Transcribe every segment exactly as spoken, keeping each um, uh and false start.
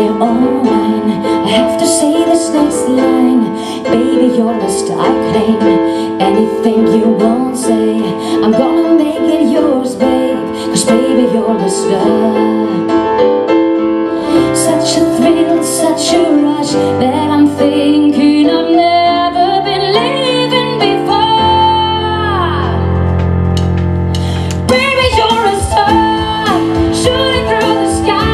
they're all mine. I have to say this next line. Baby, you're the star I claim. Anything you won't say, I'm gonna make it yours, babe. Cause baby, you're the star. Such a thrill, such a rush that I'm thinking I've never been living before. Baby, you're a star, shooting through the sky.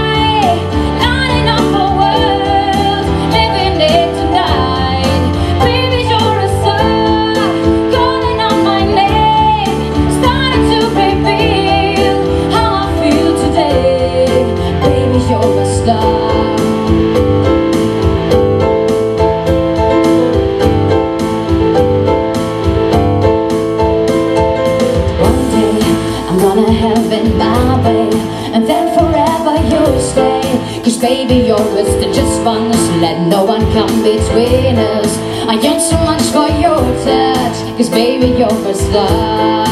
In my way, and then forever you'll stay. Cause baby, you're with the just ones. Let no one come between us. I yearn so much for your touch. Cause baby, you're a star.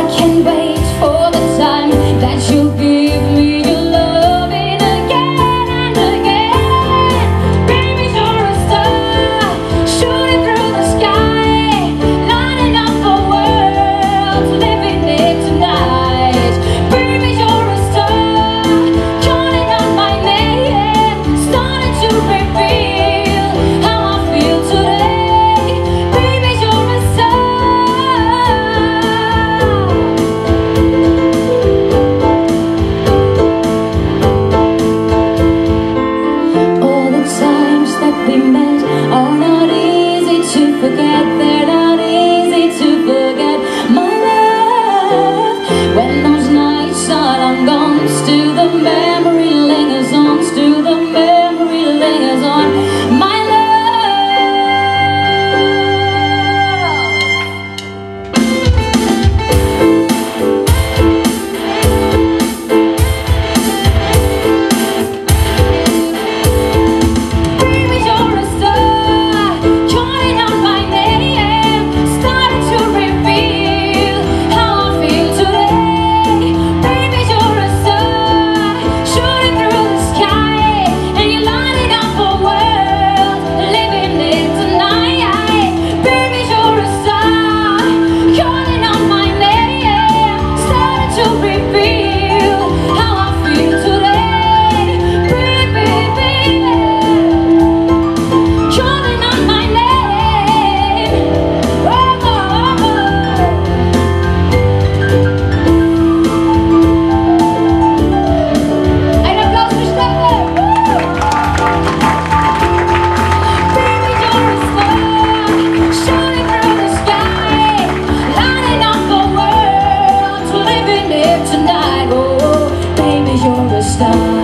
I can't wait for the time that you'll give me your loving again and again. Baby, you're a star, shooting through the sky, lighting up the world. Stop.